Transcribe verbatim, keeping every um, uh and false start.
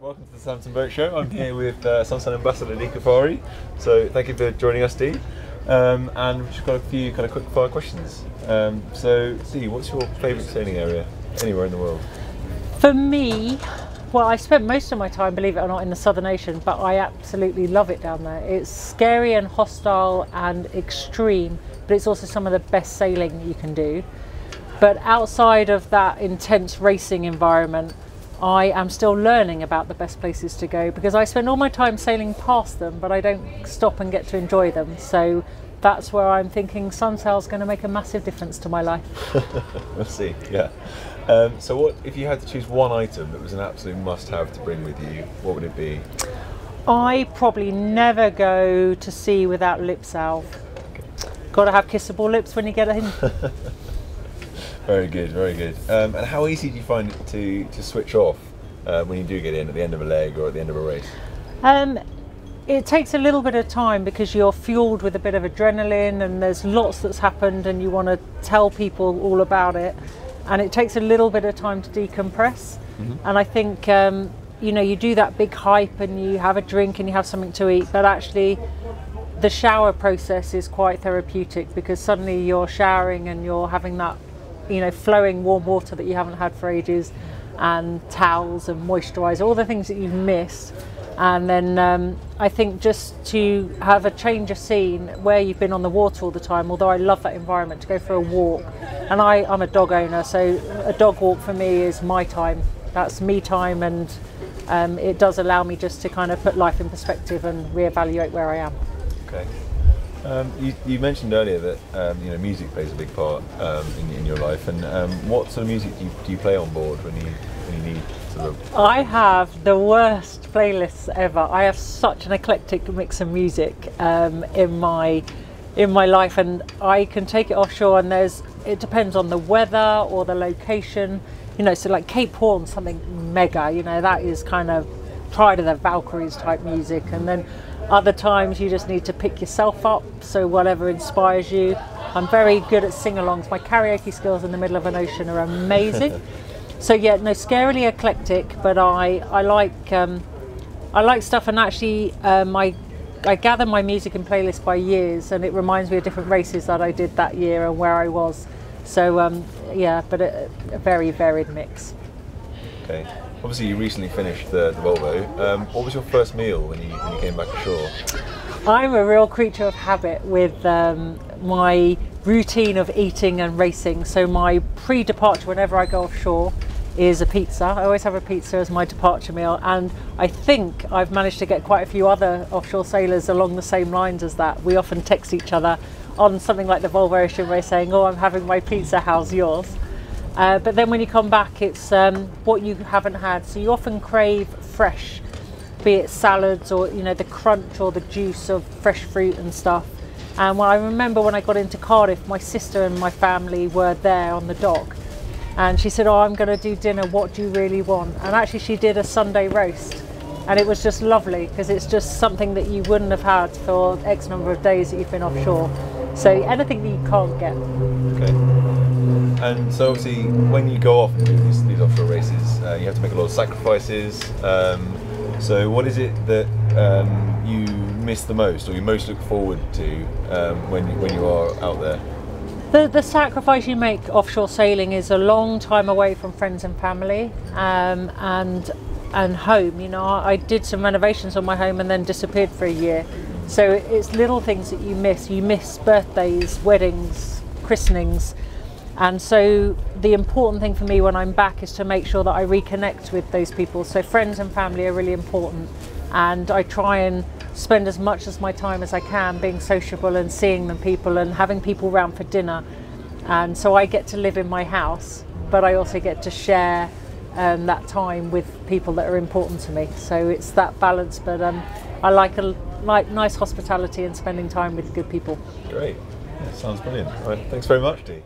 Welcome to the Samson Boat Show. I'm here with uh, Samson Ambassador Dee Caffari. So thank you for joining us, Dee. Um, and we've just got a few kind of quick fire questions. Um, so Dee, what's your favourite sailing area anywhere in the world? For me, well, I spent most of my time, believe it or not, in the Southern Ocean, but I absolutely love it down there. It's scary and hostile and extreme, but it's also some of the best sailing you can do. But outside of that intense racing environment, I am still learning about the best places to go because I spend all my time sailing past them, but I don't stop and get to enjoy them. So that's where I'm thinking sunsail's going to make a massive difference to my life. We'll see, yeah. Um, so what if you had to choose one item that was an absolute must-have to bring with you, what would it be? I probably never go to sea without lip salve. Okay. Got to have kissable lips when you get in. Very good, very good. Um, and how easy do you find it to, to switch off uh, when you do get in at the end of a leg or at the end of a race? Um, it takes a little bit of time because you're fueled with a bit of adrenaline and there's lots that's happened and you want to tell people all about it. And it takes a little bit of time to decompress. Mm-hmm. And I think, um, you know, you do that big hype and you have a drink and you have something to eat, but actually the shower process is quite therapeutic because suddenly you're showering and you're having that, you know, flowing warm water that you haven't had for ages, and towels and moisturiser, all the things that you've missed. And then um, I think just to have a change of scene where you've been on the water all the time, although I love that environment, to go for a walk. And I, I'm a dog owner, so a dog walk for me is my time. That's me time, and um, it does allow me just to kind of put life in perspective and reevaluate where I am. Okay. Um, you, you mentioned earlier that um, you know, music plays a big part um, in, in your life, and um, what sort of music do you, do you play on board when you, when you need sort of... I have the worst playlists ever. I have such an eclectic mix of music um, in my in my life, and I can take it offshore, and there's it depends on the weather or the location. You know, so like Cape Horn, something mega. You know, that is kind of Pride of the Valkyries type music, and then other times you just need to pick yourself up, so whatever inspires you. I'm very good at sing-alongs. My karaoke skills in the middle of an ocean are amazing. So yeah, no, scarily eclectic, but I, I like um, I like stuff, and actually um, I, I gather my music and playlist by years, and it reminds me of different races that I did that year and where I was. So um, yeah, but a, a very varied mix. Okay. Obviously, you recently finished the, the Volvo. Um, what was your first meal when you, when you came back ashore? I'm a real creature of habit with um, my routine of eating and racing. So my pre-departure, whenever I go offshore, is a pizza. I always have a pizza as my departure meal. And I think I've managed to get quite a few other offshore sailors along the same lines as that. We often text each other on something like the Volvo Ocean race saying, "Oh, I'm having my pizza, how's yours?" Uh, but then when you come back, it's um, what you haven't had. So you often crave fresh, be it salads or, you know, the crunch or the juice of fresh fruit and stuff. And when I remember when I got into Cardiff, my sister and my family were there on the dock. And she said, "Oh, I'm going to do dinner. What do you really want?" And actually she did a Sunday roast. And it was just lovely because it's just something that you wouldn't have had for X number of days that you've been offshore. So anything that you can't get. Okay. And so obviously when you go off and do these, these offshore races, uh, you have to make a lot of sacrifices. Um, so what is it that um, you miss the most, or you most look forward to um, when, you, when you are out there? The, the sacrifice you make offshore sailing is a long time away from friends and family um, and, and home. You know, I did some renovations on my home and then disappeared for a year. So it's little things that you miss. You miss birthdays, weddings, christenings. And so the important thing for me when I'm back is to make sure that I reconnect with those people. So friends and family are really important. And I try and spend as much of my time as I can being sociable and seeing them people and having people round for dinner. And so I get to live in my house, but I also get to share um, that time with people that are important to me. So it's that balance, but um, I like, a, like nice hospitality and spending time with good people. Great, yeah, sounds brilliant. All right, thanks very much, Dee.